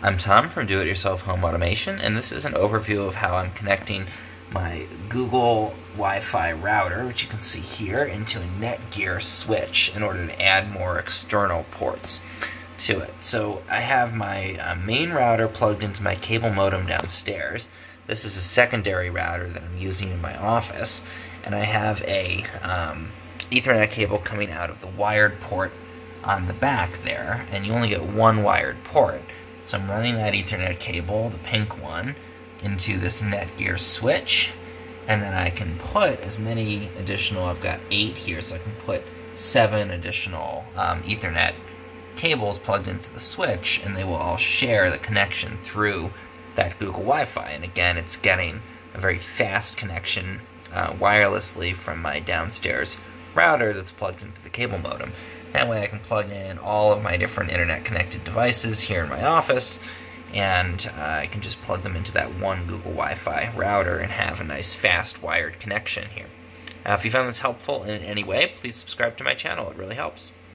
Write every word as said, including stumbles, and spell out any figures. I'm Tom from Do-It-Yourself Home Automation, and this is an overview of how I'm connecting my Google Wi-Fi router, which you can see here, into a Netgear switch in order to add more external ports to it. So I have my uh, main router plugged into my cable modem downstairs. This is a secondary router that I'm using in my office, and I have a um, Ethernet cable coming out of the wired port on the back there, and you only get one wired port. So I'm running that Ethernet cable, the pink one, into this Netgear switch, and then I can put as many additional, I've got eight here, so I can put seven additional um, Ethernet cables plugged into the switch, and they will all share the connection through that Google Wi-Fi. And again, it's getting a very fast connection uh, wirelessly from my downstairs router that's plugged into the cable modem. That way I can plug in all of my different internet-connected devices here in my office, and uh, I can just plug them into that one Google Wi-Fi router and have a nice fast wired connection here. Uh, if you found this helpful in any way, please subscribe to my channel. It really helps.